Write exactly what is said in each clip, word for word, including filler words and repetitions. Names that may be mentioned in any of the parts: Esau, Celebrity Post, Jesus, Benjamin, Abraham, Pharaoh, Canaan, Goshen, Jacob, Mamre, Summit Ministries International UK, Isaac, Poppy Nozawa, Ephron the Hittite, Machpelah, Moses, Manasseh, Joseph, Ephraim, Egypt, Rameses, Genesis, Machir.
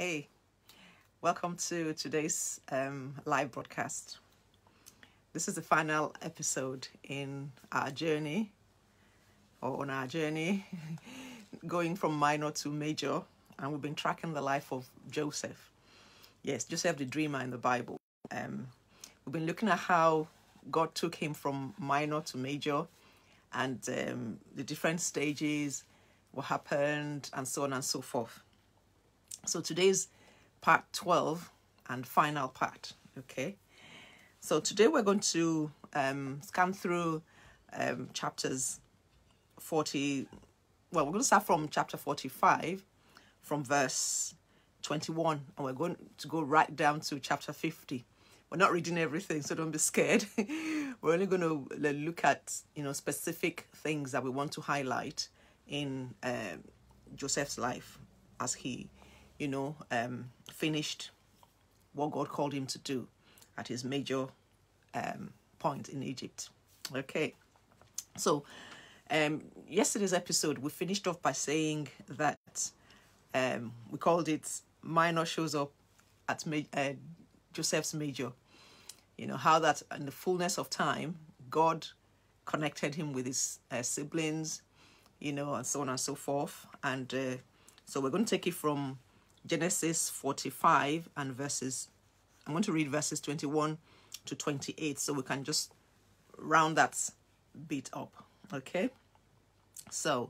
Hey, welcome to today's um, live broadcast. This is the final episode in our journey, or on our journey, going from minor to major, and we've been tracking the life of Joseph. Yes, Joseph the dreamer in the Bible. Um, we've been looking at how God took him from minor to major, and um, the different stages, what happened, and so on and so forth. So today's part twelve and final part, okay? So today we're going to um, scan through um, chapters forty, well, we're going to start from chapter forty-five, from verse twenty-one, and we're going to go right down to chapter fifty. We're not reading everything, so don't be scared. We're only going to look at, you know, specific things that we want to highlight in uh, Joseph's life as he you know, um, finished what God called him to do at his major um, point in Egypt. Okay, so um, yesterday's episode, we finished off by saying that um, we called it minor shows up at ma uh, Joseph's major. You know, how that in the fullness of time, God connected him with his uh, siblings, you know, and so on and so forth. And uh, so we're going to take it from Genesis forty-five and verses, I'm going to read verses twenty-one to twenty-eight, so we can just round that bit up, okay? So,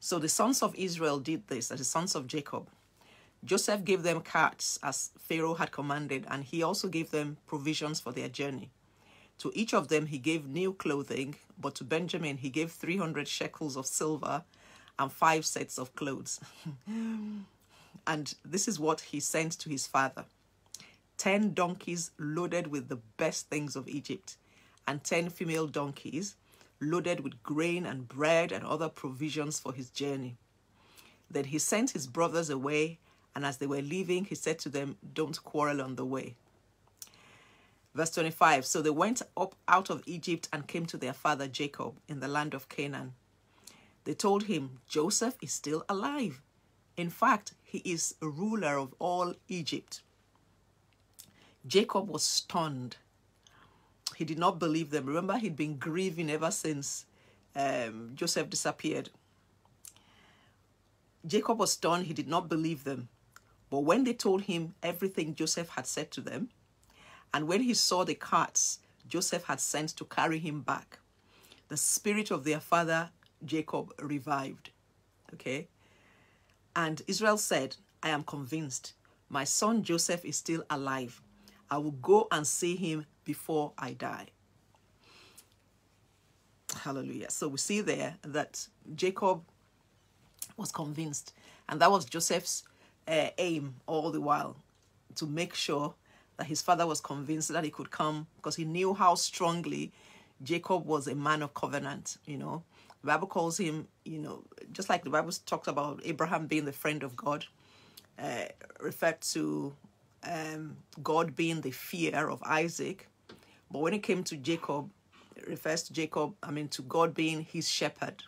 so the sons of Israel did this, as the sons of Jacob. Joseph gave them carts as Pharaoh had commanded, and he also gave them provisions for their journey. To each of them he gave new clothing, but to Benjamin he gave three hundred shekels of silver and five sets of clothes. And this is what he sent to his father. Ten donkeys loaded with the best things of Egypt, and ten female donkeys loaded with grain and bread and other provisions for his journey. Then he sent his brothers away, and as they were leaving, he said to them, "Don't quarrel on the way." Verse twenty-five, so they went up out of Egypt and came to their father Jacob in the land of Canaan. They told him, "Joseph is still alive. In fact, he is a ruler of all Egypt." Jacob was stunned. He did not believe them. Remember, he'd been grieving ever since um, Joseph disappeared. Jacob was stunned. He did not believe them. But when they told him everything Joseph had said to them, and when he saw the carts Joseph had sent to carry him back, the spirit of their father Jacob revived. Okay. And Israel said, "I am convinced. My son Joseph is still alive. I will go and see him before I die." Hallelujah. So we see there that Jacob was convinced. And that was Joseph's uh, aim all the while, to make sure that his father was convinced that he could come, because he knew how strongly Jacob was a man of covenant, you know. The Bible calls him, you know, just like the Bible talks about Abraham being the friend of God, uh, referred to um, God being the fear of Isaac. But when it came to Jacob, it refers to Jacob, I mean, to God being his shepherd.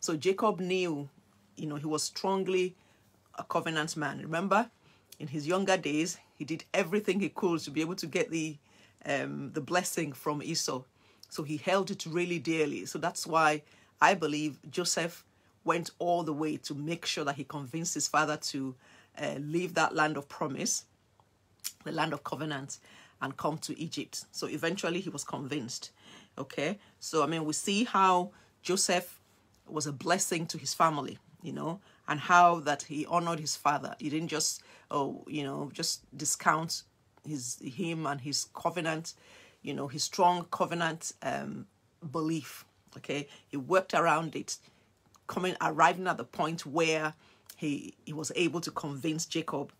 So Jacob knew, you know, he was strongly a covenant man. Remember, in his younger days, he did everything he could to be able to get the, um, the blessing from Esau. So he held it really dearly. So that's why I believe Joseph went all the way to make sure that he convinced his father to uh, leave that land of promise, the land of covenant, and come to Egypt. So eventually he was convinced. Okay. So, I mean, we see how Joseph was a blessing to his family, you know, and how that he honored his father. He didn't just, oh, you know, just discount his him and his covenant, you know, his strong covenant um, belief. Okay, he worked around it, coming, arriving at the point where he, he was able to convince Jacob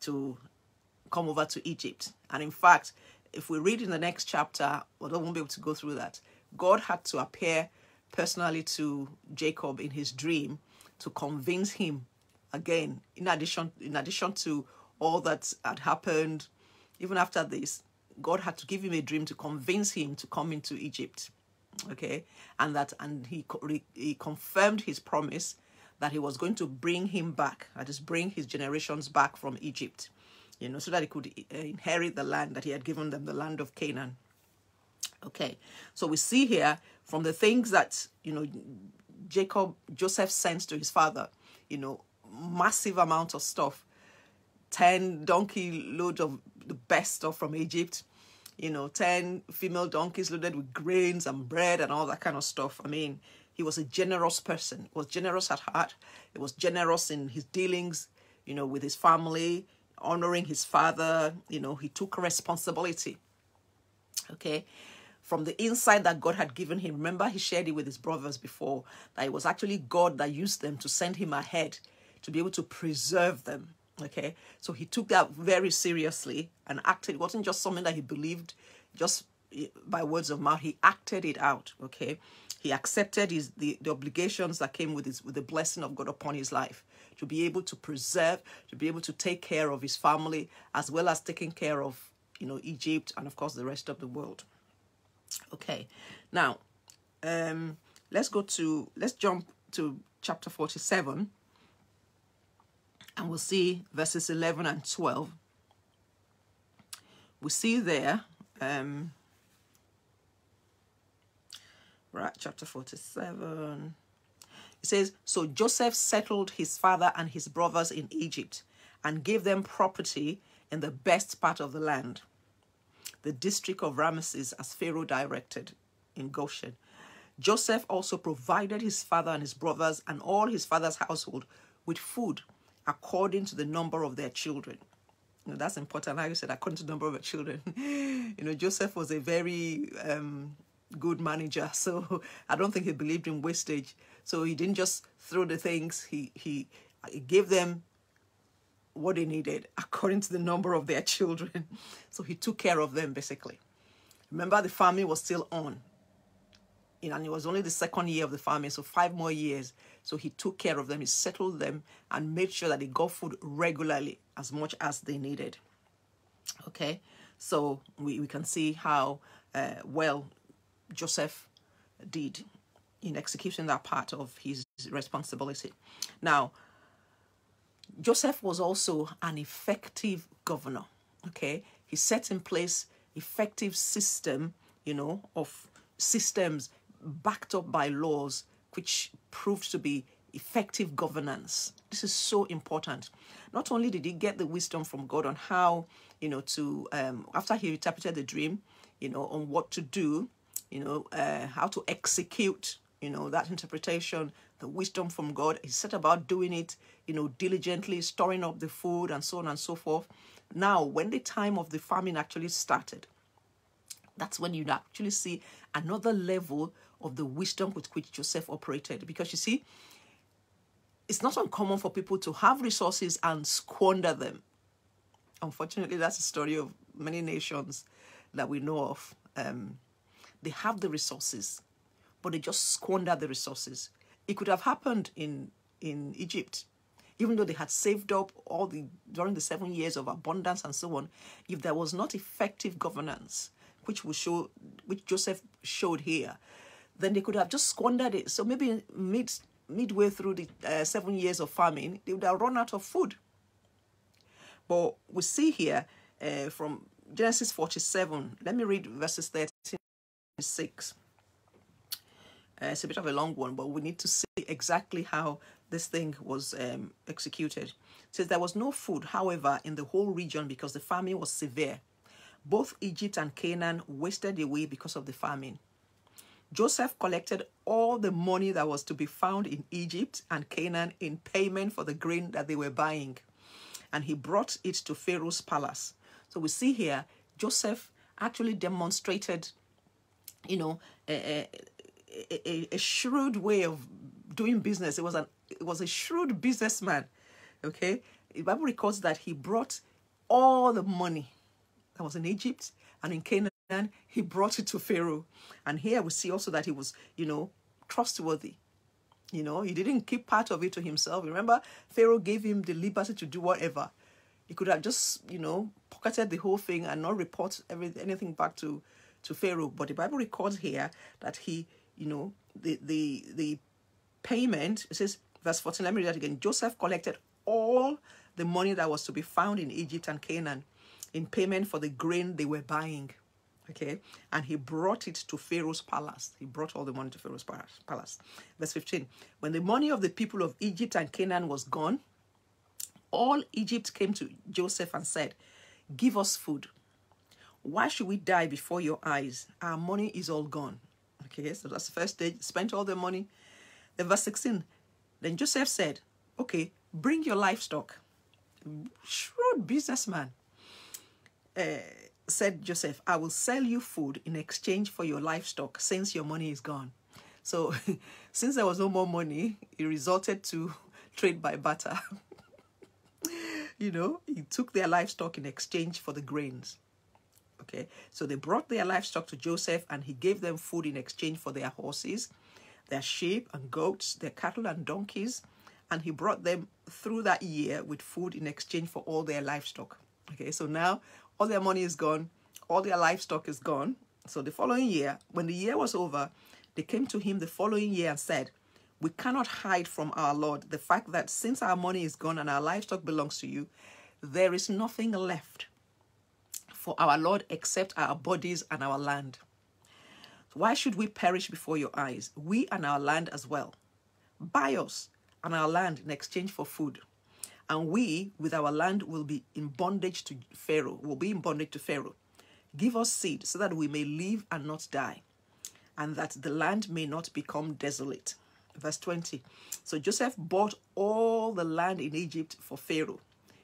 to come over to Egypt. And in fact, if we read in the next chapter, although we won't be able to go through that, God had to appear personally to Jacob in his dream to convince him again, in addition, in addition to all that had happened. Even after this, God had to give him a dream to convince him to come into Egypt. Okay, and that, and he, he confirmed his promise that he was going to bring him back, that is, bring his generations back from Egypt, you know, so that he could inherit the land that he had given them, the land of Canaan. Okay, so we see here from the things that, you know, Jacob, Joseph sends to his father, you know, massive amount of stuff, ten donkey load of the best stuff from Egypt, you know, ten female donkeys loaded with grains and bread and all that kind of stuff. I mean, he was a generous person. He was generous at heart. He was generous in his dealings, you know, with his family, honoring his father. You know, he took responsibility, okay, from the insight that God had given him. Remember, he shared it with his brothers before, that it was actually God that used them to send him ahead to be able to preserve them. Okay, so he took that very seriously and acted. It wasn't just something that he believed just by words of mouth. He acted it out. Okay, he accepted his the, the obligations that came with his with the blessing of God upon his life, to be able to preserve, to be able to take care of his family, as well as taking care of, you know, Egypt and of course the rest of the world. Okay, now um let's go to let's jump to chapter forty-seven. And we'll see verses eleven and twelve. We see there, um, right, chapter forty-seven. It says, so Joseph settled his father and his brothers in Egypt and gave them property in the best part of the land, the district of Rameses, as Pharaoh directed, in Goshen. Joseph also provided his father and his brothers and all his father's household with food, according to the number of their children. You know, that's important. Like you said, according to the number of their children. You know, Joseph was a very um, good manager. So I don't think he believed in wastage. So he didn't just throw the things. He, he, he gave them what they needed according to the number of their children. So he took care of them, basically. Remember, the famine was still on. You know, and it was only the second year of the famine, so five more years. So he took care of them, he settled them, and made sure that they got food regularly, as much as they needed. Okay, so we, we can see how uh, well Joseph did in executing that part of his responsibility. Now, Joseph was also an effective governor. Okay, he set in place effective system, you know, of systems backed up by laws, which proved to be effective governance. This is so important. Not only did he get the wisdom from God on how, you know, to, um, after he interpreted the dream, you know, on what to do, you know, uh, how to execute, you know, that interpretation, the wisdom from God. He set about doing it, you know, diligently, storing up the food and so on and so forth. Now, when the time of the famine actually started, that's when you actually see another level of the wisdom with which Joseph operated. Because you see, it's not uncommon for people to have resources and squander them. Unfortunately, that's the story of many nations that we know of. Um, they have the resources, but they just squander the resources. It could have happened in, in Egypt. Even though they had saved up all the during the seven years of abundance and so on, if there was not effective governance, which will show, which Joseph showed here, then they could have just squandered it. So maybe mid midway through the uh, seven years of famine, they would have run out of food. But we see here uh, from Genesis forty-seven. Let me read verses thirteen to six. Uh, it's a bit of a long one, but we need to see exactly how this thing was um, executed. It says there was no food, however, in the whole region because the famine was severe. Both Egypt and Canaan wasted away because of the famine. Joseph collected all the money that was to be found in Egypt and Canaan in payment for the grain that they were buying, and he brought it to Pharaoh's palace. So we see here, Joseph actually demonstrated, you know, a, a, a, a shrewd way of doing business. It was, an, it was a shrewd businessman, okay? The Bible records that he brought all the money that was in Egypt and in Canaan, he brought it to Pharaoh. And here we see also that he was, you know, trustworthy. You know, he didn't keep part of it to himself. Remember, Pharaoh gave him the liberty to do whatever. He could have just, you know, pocketed the whole thing and not report every, anything back to, to Pharaoh. But the Bible records here that he, you know, the, the, the payment, it says, verse fourteen, let me read that again. Joseph collected all the money that was to be found in Egypt and Canaan in payment for the grain they were buying. Okay, and he brought it to Pharaoh's palace. He brought all the money to Pharaoh's palace. Verse fifteen, when the money of the people of Egypt and Canaan was gone, all Egypt came to Joseph and said, give us food. Why should we die before your eyes? Our money is all gone. Okay, so that's the first stage. Spent all the money. Then verse sixteen, then Joseph said, okay, bring your livestock. Shrewd businessman. Uh, said Joseph, I will sell you food in exchange for your livestock since your money is gone. So since there was no more money, it resulted to trade by barter. You know, he took their livestock in exchange for the grains. Okay, so they brought their livestock to Joseph and he gave them food in exchange for their horses, their sheep and goats, their cattle and donkeys. And he brought them through that year with food in exchange for all their livestock. Okay, so now all their money is gone, all their livestock is gone. So the following year, when the year was over, they came to him the following year and said, we cannot hide from our Lord the fact that since our money is gone and our livestock belongs to you, there is nothing left for our Lord except our bodies and our land. Why should we perish before your eyes, we and our land as well? Buy us and our land in exchange for food. And we, with our land, will be in bondage to Pharaoh, will be in bondage to Pharaoh. Give us seed so that we may live and not die, and that the land may not become desolate. Verse twenty. So Joseph bought all the land in Egypt for Pharaoh.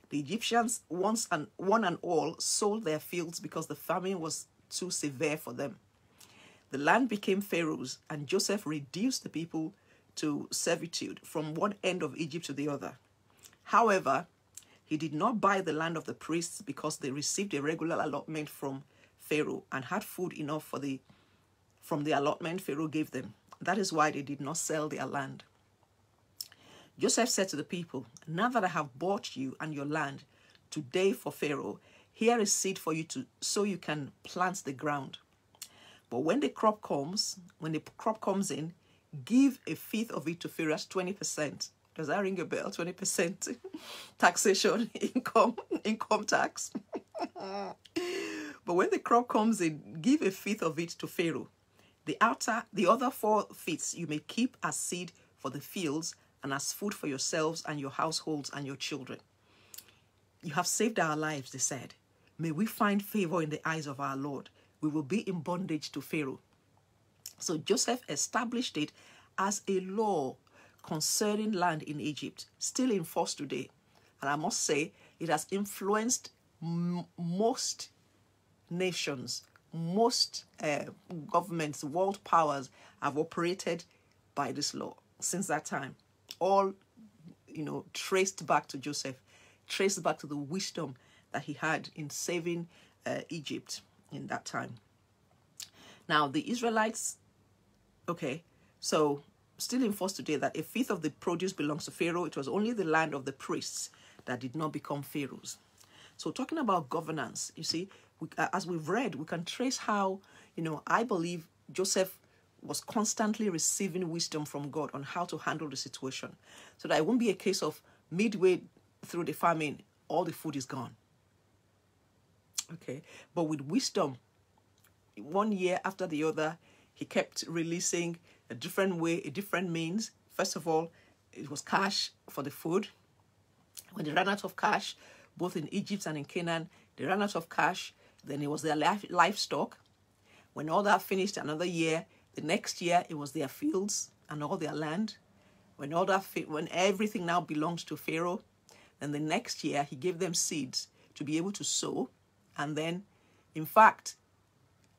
The Egyptians, once and one and all, sold their fields because the famine was too severe for them. The land became Pharaoh's, and Joseph reduced the people to servitude from one end of Egypt to the other. However, he did not buy the land of the priests because they received a regular allotment from Pharaoh and had food enough for the, from the allotment Pharaoh gave them. That is why they did not sell their land. Joseph said to the people, now that I have bought you and your land today for Pharaoh, here is seed for you to, so you can plant the ground. But when the crop comes, when the crop comes in, give a fifth of it to Pharaoh as twenty percent. Does that ring a bell? twenty percent taxation, income, income tax. But when the crop comes in, give a fifth of it to Pharaoh. The outer, the other four fifths you may keep as seed for the fields and as food for yourselves and your households and your children. You have saved our lives, they said. May we find favor in the eyes of our Lord. We will be in bondage to Pharaoh. So Joseph established it as a law concerning land in Egypt, still in force today, and I must say it has influenced m most nations. Most uh, governments, world powers have operated by this law since that time. All, you know, traced back to Joseph, traced back to the wisdom that he had in saving uh, Egypt in that time. Now the Israelites, okay, so. Still in force today, that a fifth of the produce belongs to Pharaoh. It was only the land of the priests that did not become Pharaoh's. So talking about governance, you see, we, as we've read, we can trace how, you know, I believe Joseph was constantly receiving wisdom from God on how to handle the situation. So that it won't be a case of midway through the famine, all the food is gone. Okay, but with wisdom, one year after the other, he kept releasing a different way, a different means. First of all, it was cash for the food. When they ran out of cash, both in Egypt and in Canaan, they ran out of cash. Then it was their livestock. When all that finished another year, the next year it was their fields and all their land. When all that, when everything now belongs to Pharaoh, then the next year he gave them seeds to be able to sow. And then, in fact,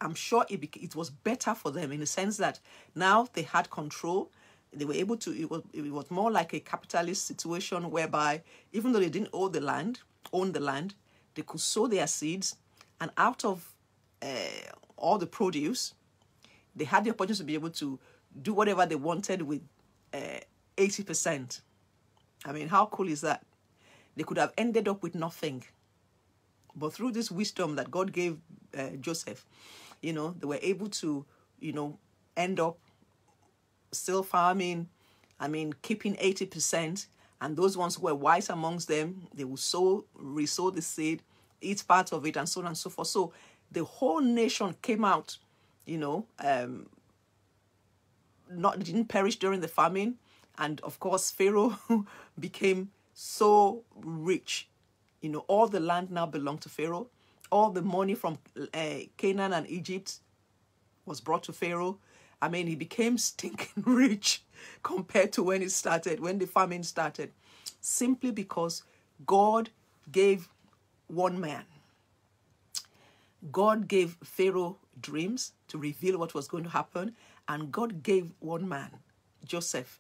I'm sure it, it was better for them in the sense that now they had control. They were able to, it was, it was more like a capitalist situation whereby even though they didn't own the land, own the land, they could sow their seeds. And out of uh, all the produce, they had the opportunity to be able to do whatever they wanted with uh, eighty percent. I mean, how cool is that? They could have ended up with nothing. But through this wisdom that God gave uh, Joseph, you know, they were able to, you know, end up still farming I mean, keeping eighty percent, and those ones who were wise amongst them, they will sow, re-sow the seed, eat part of it, and so on and so forth. So the whole nation came out, you know, um, not didn't perish during the famine. And of course, Pharaoh became so rich. You know, all the land now belonged to Pharaoh. All the money from uh, Canaan and Egypt was brought to Pharaoh. I mean, he became stinking rich compared to when it started, when the famine started, simply because God gave one man. God gave Pharaoh dreams to reveal what was going to happen, and God gave one man, Joseph,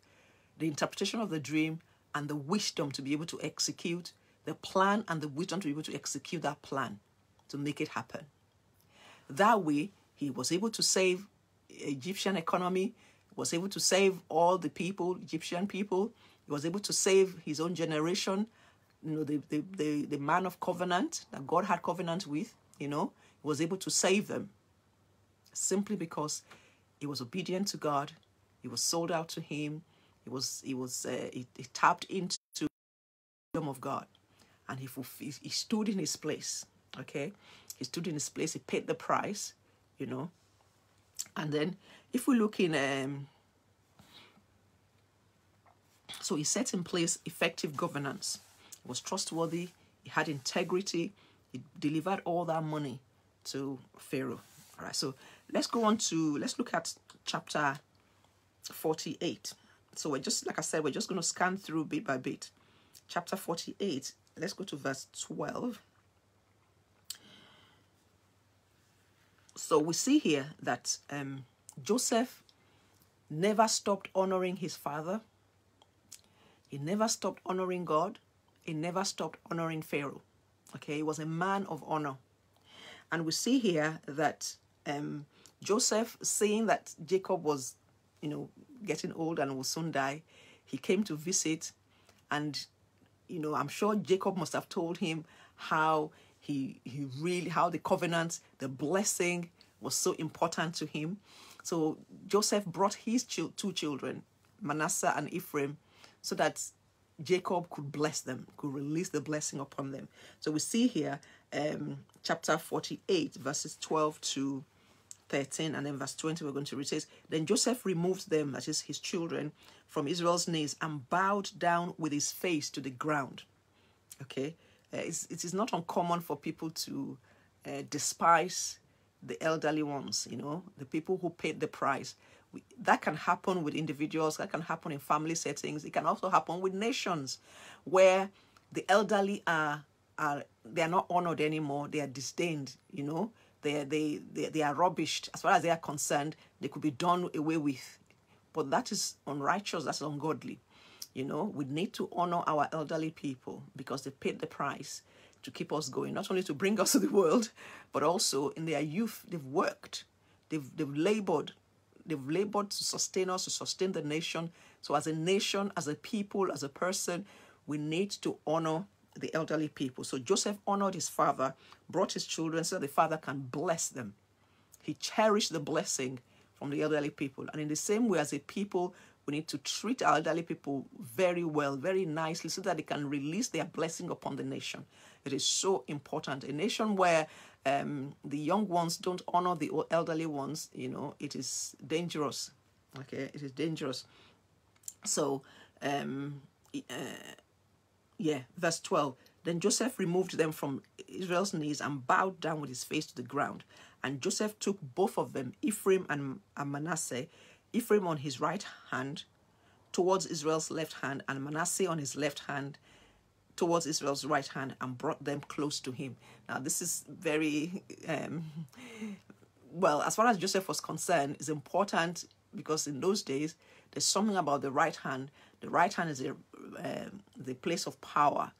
the interpretation of the dream and the wisdom to be able to execute the plan, and the wisdom to be able to execute that plan, to make it happen. That way, he was able to save Egyptian economy, was able to save all the people, Egyptian people. He was able to save his own generation, you know, the, the, the, the man of covenant that God had covenant with, you know, he was able to save them simply because he was obedient to God. He was sold out to him. He was, he was, uh, he, he tapped into the kingdom of God, and he, fulfilled, he stood in his place. Okay. He stood in his place. He paid the price, you know. And then if we look in, um, so he set in place effective governance. He was trustworthy. He had integrity. He delivered all that money to Pharaoh. All right. So let's go on to, let's look at chapter forty-eight. So we're just, like I said, we're just going to scan through bit by bit. Chapter forty-eight. Let's go to verse twelve. So we see here that um, Joseph never stopped honoring his father. He never stopped honoring God. He never stopped honoring Pharaoh. Okay, he was a man of honor. And we see here that um, Joseph, seeing that Jacob was, you know, getting old and will soon die, he came to visit. And, you know, I'm sure Jacob must have told him how He, he really, how the covenant, the blessing was so important to him. So Joseph brought his two children, Manasseh and Ephraim, so that Jacob could bless them, could release the blessing upon them. So we see here, um, chapter forty-eight, verses twelve to thirteen, and then verse twenty, we're going to read. It says, then Joseph removed them, that is his children, from Israel's knees and bowed down with his face to the ground. Okay. Uh, it's, it is not uncommon for people to uh, despise the elderly ones, you know, the people who paid the price. We, that can happen with individuals. That can happen in family settings. It can also happen with nations where the elderly are, are they are not honored anymore. They are disdained, you know, they, they, they, they are rubbished. As far as they are concerned, they could be done away with. But that is unrighteous. That's ungodly. You know, we need to honor our elderly people because they paid the price to keep us going, not only to bring us to the world, but also in their youth, they've worked, they've, they've labored, they've labored to sustain us, to sustain the nation. So as a nation, as a people, as a person, we need to honor the elderly people. So Joseph honored his father, brought his children so that the father can bless them. He cherished the blessing from the elderly people. And in the same way, as a people, we need to treat our elderly people very well, very nicely, so that they can release their blessing upon the nation. It is so important. A nation where um, the young ones don't honor the elderly ones, you know, it is dangerous. Okay, it is dangerous. So, um, uh, yeah, verse twelve. Then Joseph removed them from Israel's knees and bowed down with his face to the ground. And Joseph took both of them, Ephraim and, and Manasseh, Ephraim on his right hand towards Israel's left hand, and Manasseh on his left hand towards Israel's right hand, and brought them close to him. Now, this is very, um, well, as far as Joseph was concerned, it's important because in those days, there's something about the right hand. The right hand is a, um, the place of power.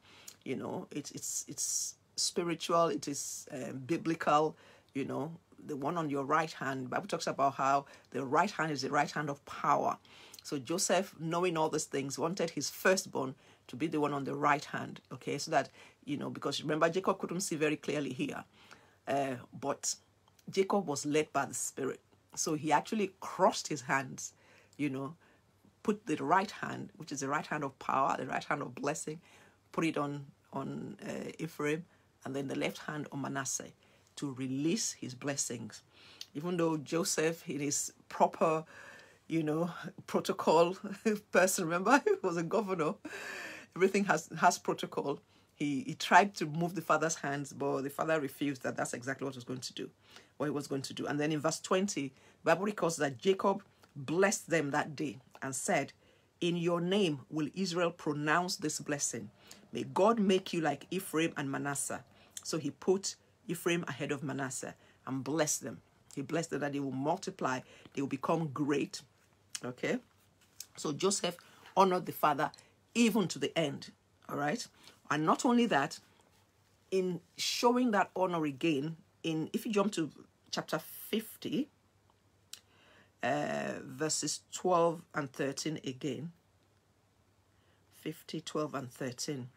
You know, it, it's, it's spiritual, it is um, biblical, you know. The one on your right hand, the Bible talks about how the right hand is the right hand of power. So Joseph, knowing all these things, wanted his firstborn to be the one on the right hand. Okay, so that, you know, because remember, Jacob couldn't see very clearly here. Uh, but Jacob was led by the Spirit. So he actually crossed his hands, you know, put the right hand, which is the right hand of power, the right hand of blessing, put it on, on uh, Ephraim, and then the left hand on Manasseh to release his blessings. Even though Joseph, in his proper, you know, protocol person, remember, he was a governor, everything has, has protocol. He, he tried to move the father's hands, but the father refused that that's exactly what he was going to do, what he was going to do. And then in verse twenty, the Bible records that Jacob blessed them that day and said, "In your name will Israel pronounce this blessing. May God make you like Ephraim and Manasseh." So he put Ephraim ahead of Manasseh and blessed them. He blessed them that they will multiply, they will become great. Okay? So Joseph honored the father even to the end. All right? And not only that, in showing that honor again, in if you jump to chapter fifty, uh, verses twelve and thirteen again, fifty, twelve and thirteen.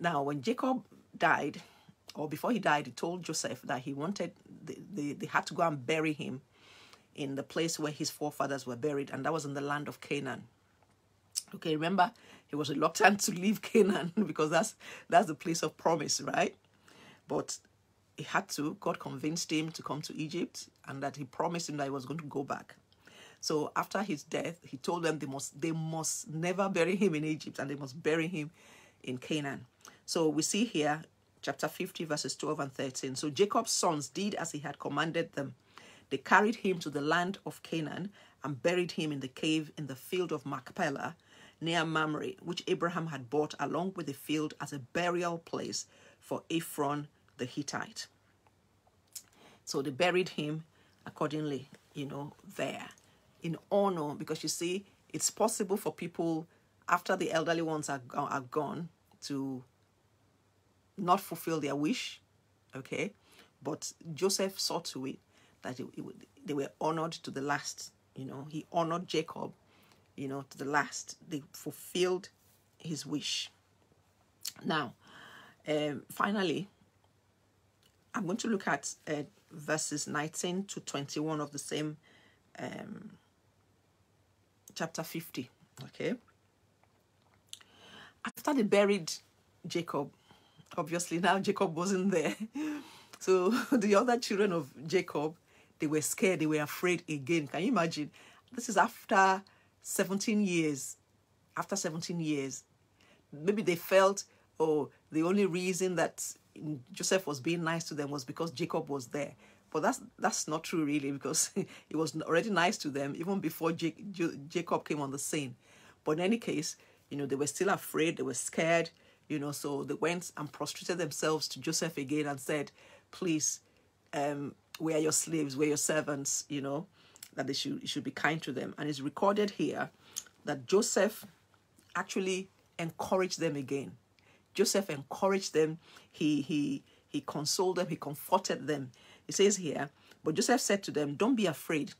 Now, when Jacob died, or before he died, he told Joseph that he wanted, the, the, they had to go and bury him in the place where his forefathers were buried, and that was in the land of Canaan. Okay, remember, he was reluctant to leave Canaan because that's that's the place of promise, right? But he had to, God convinced him to come to Egypt, and that he promised him that he was going to go back. So after his death, he told them they must, they must never bury him in Egypt, and they must bury him in Canaan. So we see here, chapter fifty, verses twelve and thirteen. So Jacob's sons did as he had commanded them. They carried him to the land of Canaan and buried him in the cave in the field of Machpelah, near Mamre, which Abraham had bought along with the field as a burial place for Ephron the Hittite. So they buried him accordingly, you know, there in honor, because you see, it's possible for people after the elderly ones are, are gone to not fulfill their wish, okay? But Joseph saw to it that it, it, they were honored to the last, you know, he honored Jacob, you know, to the last. They fulfilled his wish. Now, um, finally, I'm going to look at uh, verses nineteen to twenty-one of the same um, chapter fifty, okay? After they buried Jacob, obviously now Jacob wasn't there. So the other children of Jacob, they were scared, they were afraid again. Can you imagine? This is after seventeen years, after seventeen years, maybe they felt, oh, the only reason that Joseph was being nice to them was because Jacob was there. But that's that's not true really, because he was already nice to them even before Jake, Jo- Jacob came on the scene. But in any case, you know, they were still afraid, they were scared, you know, so they went and prostrated themselves to Joseph again and said, please, um, we are your slaves, we are your servants, you know, that they should, should be kind to them. And it's recorded here that Joseph actually encouraged them again. Joseph encouraged them. He, he, he consoled them. He comforted them. It says here, but Joseph said to them, don't be afraid.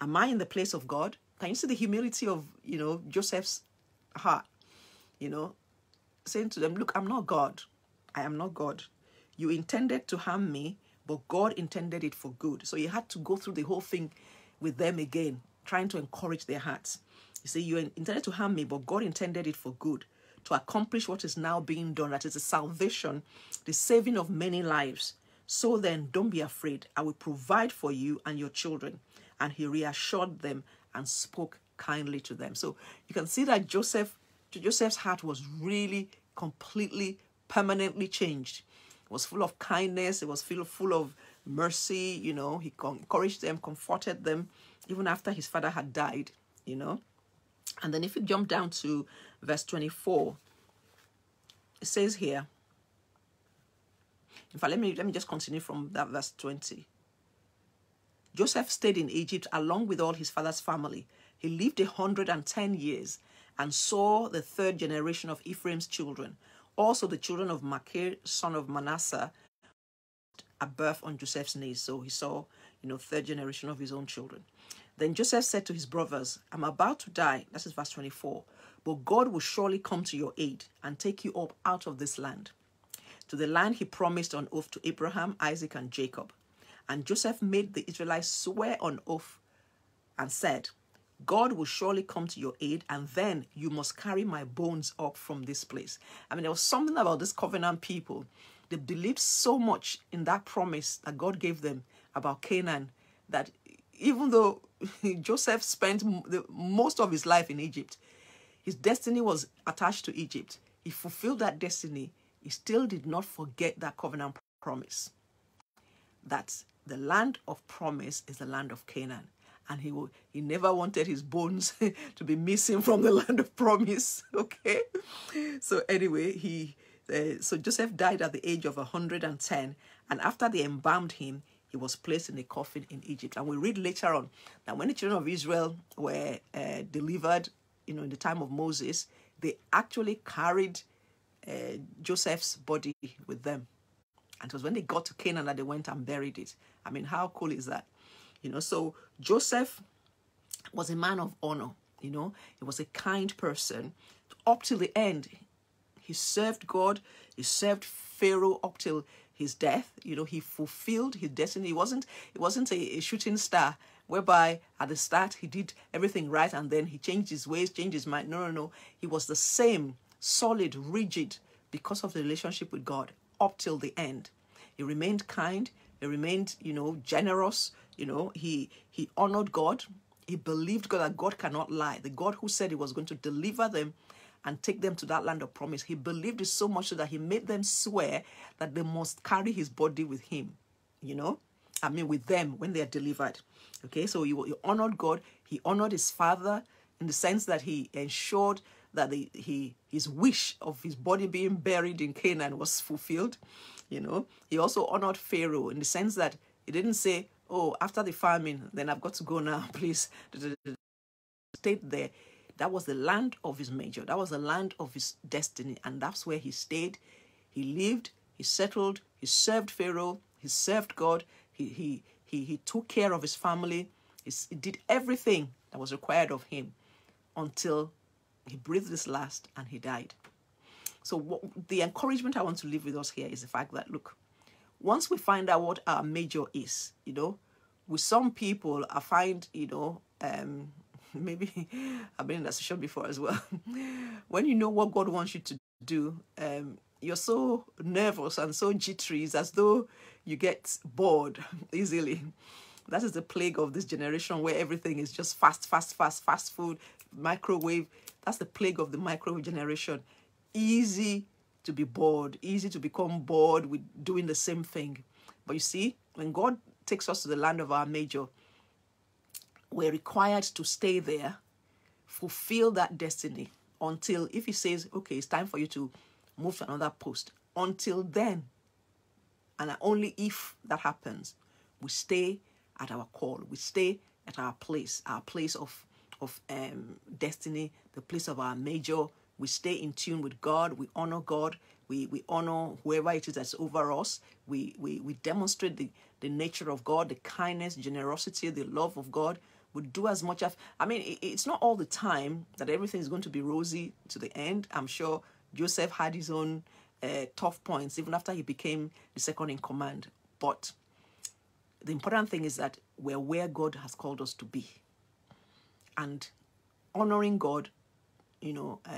Am I in the place of God? Can you see the humility of, you know, Joseph's heart? You know, saying to them, look, I'm not God. I am not God. You intended to harm me, but God intended it for good. So you had to go through the whole thing with them again, trying to encourage their hearts. You see, you intended to harm me, but God intended it for good, to accomplish what is now being done, that is the salvation, the saving of many lives. So then, don't be afraid. I will provide for you and your children. And he reassured them and spoke kindly to them. So you can see that Joseph, Joseph's heart was really completely, permanently changed. It was full of kindness. It was full, full of mercy, you know, he encouraged them, comforted them, even after his father had died, you know. And then if you jump down to verse twenty-four, it says here, in fact, let me, let me just continue from that verse twenty. Joseph stayed in Egypt along with all his father's family. He lived one hundred ten years and saw the third generation of Ephraim's children, also the children of Machir, son of Manasseh, a birth on Joseph's knees. So he saw, you know, third generation of his own children. Then Joseph said to his brothers, I'm about to die. This is verse twenty-four. But God will surely come to your aid and take you up out of this land, to the land he promised on oath to Abraham, Isaac, and Jacob. And Joseph made the Israelites swear on oath and said, God will surely come to your aid, and then you must carry my bones up from this place. I mean, there was something about this covenant people. They believed so much in that promise that God gave them about Canaan, that even though Joseph spent the, most of his life in Egypt, his destiny was attached to Egypt. He fulfilled that destiny. He still did not forget that covenant promise. That the land of promise is the land of Canaan. And he, will, he never wanted his bones to be missing from the land of promise. Okay. So anyway, he uh, so Joseph died at the age of one hundred and ten. And after they embalmed him, he was placed in a coffin in Egypt. And we read later on that when the children of Israel were uh, delivered, you know, in the time of Moses, they actually carried uh, Joseph's body with them. And it was when they got to Canaan that they went and buried it. I mean, how cool is that? You know, so Joseph was a man of honor, you know. He was a kind person. Up till the end, he served God. He served Pharaoh up till his death. You know, he fulfilled his destiny. He wasn't, he wasn't a, a shooting star whereby at the start he did everything right and then he changed his ways, changed his mind. No, no, no. He was the same, solid, rigid, because of the relationship with God up till the end. He remained kind. He remained, you know, generous. You know, he, he honored God. He believed God, that God cannot lie. The God who said he was going to deliver them and take them to that land of promise. He believed it so much so that he made them swear that they must carry his body with him. You know, I mean, with them when they are delivered. Okay, so he, he honored God. He honored his father in the sense that he ensured that the, he, his wish of his body being buried in Canaan was fulfilled. You know, he also honored Pharaoh in the sense that he didn't say, oh, after the famine, then I've got to go now, please. Stayed there. That was the land of his major. That was the land of his destiny. And that's where he stayed. He lived, he settled, he served Pharaoh, he served God. He, he, he, he took care of his family. He, he did everything that was required of him until he breathed his last and he died. So what, the encouragement I want to leave with us here is the fact that, look, once we find out what our major is, you know, with some people, I find, you know, um, maybe I've been in that situation before as well. When you know what God wants you to do, um, you're so nervous and so jittery, it's as though you get bored easily. That is the plague of this generation where everything is just fast, fast, fast, fast food, microwave. That's the plague of the microwave generation. Easy to be bored, easy to become bored with doing the same thing. But you see, when God takes us to the land of our major, we're required to stay there, fulfill that destiny until, if he says, okay, it's time for you to move to another post, until then, and only if that happens, we stay at our call, we stay at our place, our place of, of um, destiny, the place of our major. We stay in tune with God. We honor God. We, we honor whoever it is that's over us. We, we, we demonstrate the, the nature of God, the kindness, generosity, the love of God. We do as much as... I mean, it, it's not all the time that everything is going to be rosy to the end. I'm sure Joseph had his own uh, tough points, even after he became the second in command. But the important thing is that we're where God has called us to be. And honoring God, you know, uh,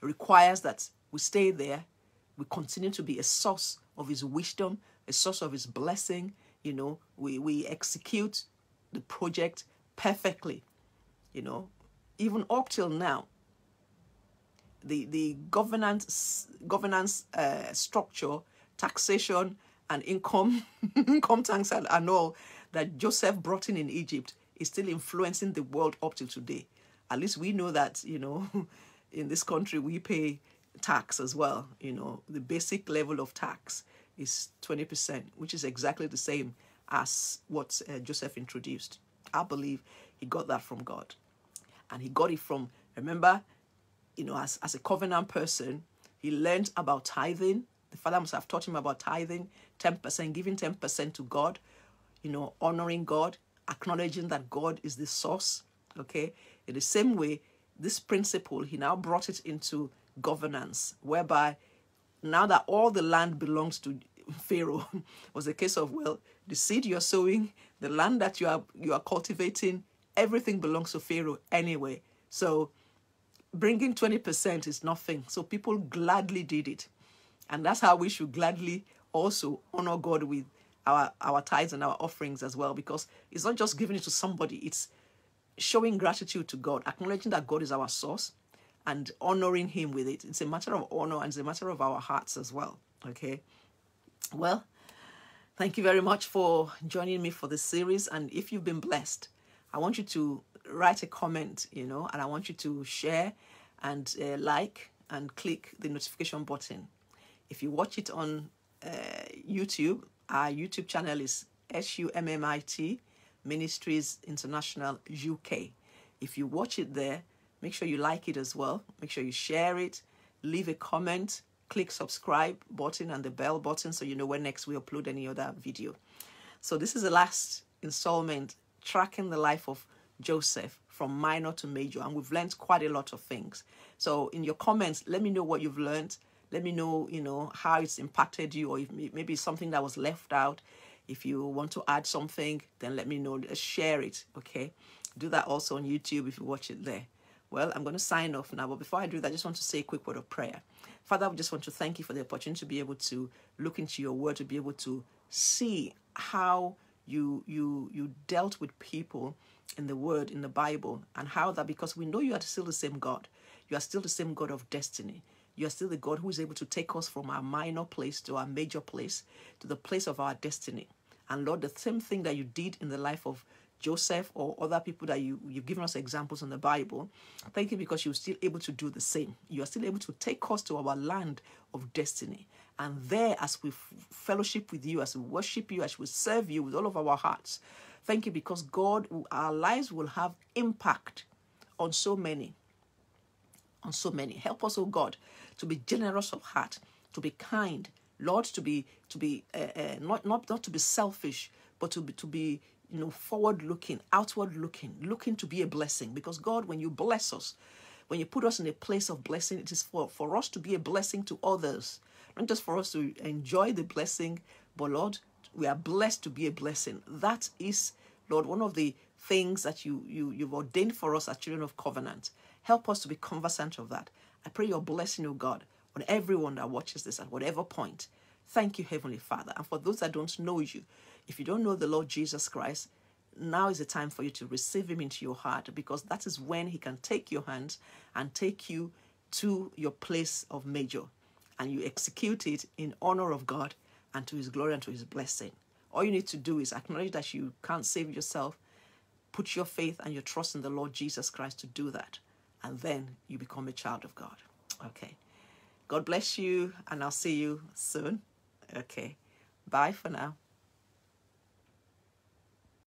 requires that we stay there, we continue to be a source of his wisdom, a source of his blessing, you know, we, we execute the project perfectly, you know, even up till now. The, the governance, governance uh, structure, taxation and income, income tax and, and all that Joseph brought in in Egypt is still influencing the world up till today. At least we know that, you know, in this country, we pay tax as well. You know, the basic level of tax is twenty percent, which is exactly the same as what uh, Joseph introduced. I believe he got that from God. And he got it from, remember, you know, as, as a covenant person, he learned about tithing. The Father must have taught him about tithing, ten percent, giving ten percent to God, you know, honoring God, acknowledging that God is the source. Okay, in the same way, this principle, he now brought it into governance, whereby now that all the land belongs to Pharaoh, was a case of, well, the seed you're sowing, the land that you are you are cultivating everything belongs to Pharaoh anyway. So bringing twenty percent is nothing. So people gladly did it. And that's how we should gladly also honor God with our, our tithes and our offerings as well, because it's not just giving it to somebody. It's showing gratitude to God, acknowledging that God is our source and honoring him with it. It's a matter of honor and it's a matter of our hearts as well. Okay. Well, thank you very much for joining me for this series. And if you've been blessed, I want you to write a comment, you know, and I want you to share and uh, like and click the notification button. If you watch it on uh, YouTube, our YouTube channel is Summit Ministries International U K. If you watch it there, make sure you like it as well. Make sure you share it, leave a comment, click subscribe button and the bell button so you know when next we upload any other video. So this is the last installment, tracking the life of Joseph from minor to major, and we've learned quite a lot of things. So in your comments, let me know what you've learned. Let me know, you know, how it's impacted you, or if maybe it's something that was left out. If you want to add something, then let me know. Let's share it, okay? Do that also on YouTube if you watch it there. Well, I'm going to sign off now. But before I do that, I just want to say a quick word of prayer. Father, I just want to thank you for the opportunity to be able to look into your word, to be able to see how you, you, you dealt with people in the word, in the Bible, and how that, because we know you are still the same God. You are still the same God of destiny. You are still the God who is able to take us from our minor place to our major place, to the place of our destiny. And Lord, the same thing that you did in the life of Joseph or other people that you, you've given us examples in the Bible, thank you because you're still able to do the same. You are still able to take us to our land of destiny. And there, as we fellowship with you, as we worship you, as we serve you with all of our hearts, thank you because God, our lives will have impact on so many. On so many. Help us, oh God, to be generous of heart, to be kind, Lord, to be to be uh, uh, not not not to be selfish, but to be to be you know forward looking, outward looking, looking to be a blessing. Because God, when you bless us, when you put us in a place of blessing, it is for for us to be a blessing to others, not just for us to enjoy the blessing, but Lord, we are blessed to be a blessing. That is, Lord, one of the things that you you you've ordained for us as children of covenant. Help us to be conversant of that. I pray your blessing, O God, on everyone that watches this at whatever point. Thank you, Heavenly Father. And for those that don't know you, if you don't know the Lord Jesus Christ, now is the time for you to receive him into your heart, because that is when he can take your hands and take you to your place of major. And you execute it in honor of God and to his glory and to his blessing. All you need to do is acknowledge that you can't save yourself. Put your faith and your trust in the Lord Jesus Christ to do that. And then you become a child of God. Okay. God bless you, and I'll see you soon. Okay. Bye for now.